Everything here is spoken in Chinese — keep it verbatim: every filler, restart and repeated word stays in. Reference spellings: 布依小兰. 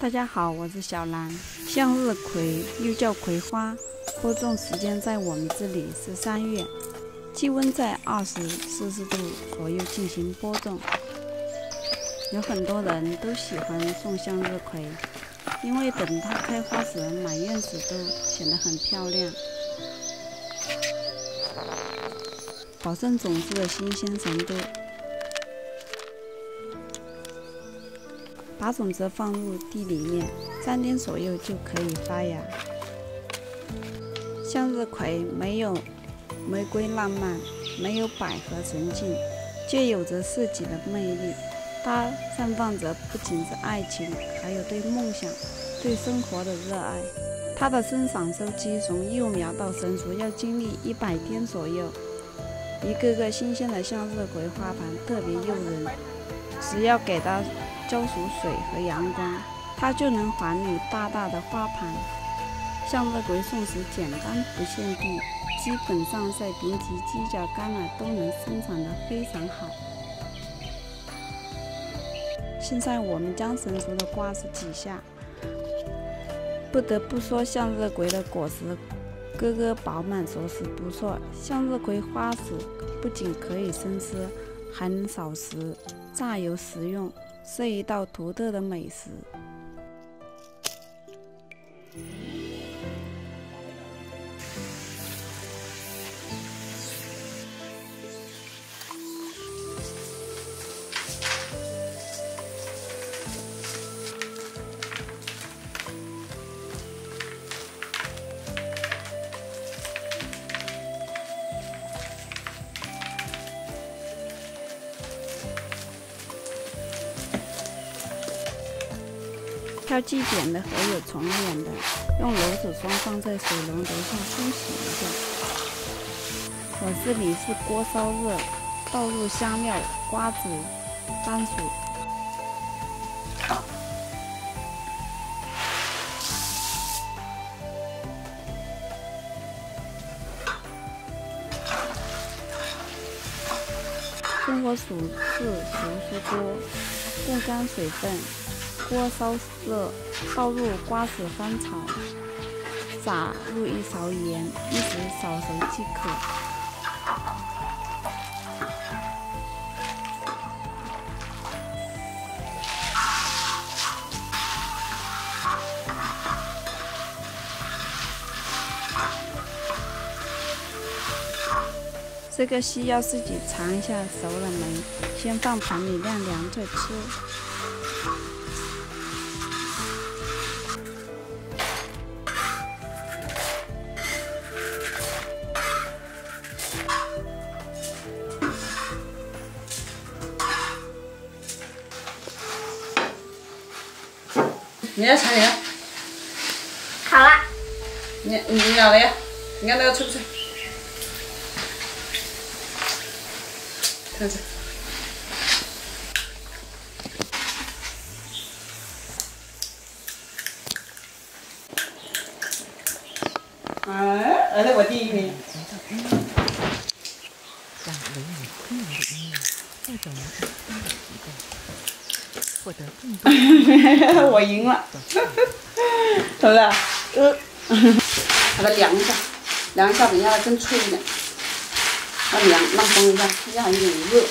大家好，我是小兰。向日葵又叫葵花，播种时间在我们这里是三月，气温在二十摄氏度左右进行播种。有很多人都喜欢种向日葵，因为等它开花时，满院子都显得很漂亮。保证种子的新鲜程度。 把种子放入地里面，三天左右就可以发芽。向日葵没有玫瑰浪漫，没有百合纯净，却有着自己的魅力。它绽放着不仅是爱情，还有对梦想、对生活的热爱。它的生长周期从幼苗到成熟要经历一百天左右。一个个新鲜的向日葵花盘特别诱人，只要给它 浇足水和阳光，它就能还你大大的花盘。向日葵种植简单不限地，基本上在顶及犄角旮旯都能生长得非常好。现在我们将成熟的瓜子挤下。不得不说，向日葵的果实个个饱满着实不错。向日葵花籽不仅可以生吃，还能炒食、榨油食用， 是一道独特的美食。挑细点的和有重眼的，用篓子装放在水龙头上冲洗一下。我这里是锅烧热，倒入香料、瓜子、番薯，中火煮至熟出锅，沥干水分。 锅烧热，倒入瓜子翻炒，撒入一勺盐，一直炒熟即可。这个需要自己尝一下熟了没，先放盘里晾凉再吃。 你来尝尝。好了。你你咬了呀？你看那个脆不脆？看着。嗯，儿子我第一名。我赢了，头子，嗯，把它凉一下，凉一下，等一下它更脆一点，让凉，让风一下，现在还有点热。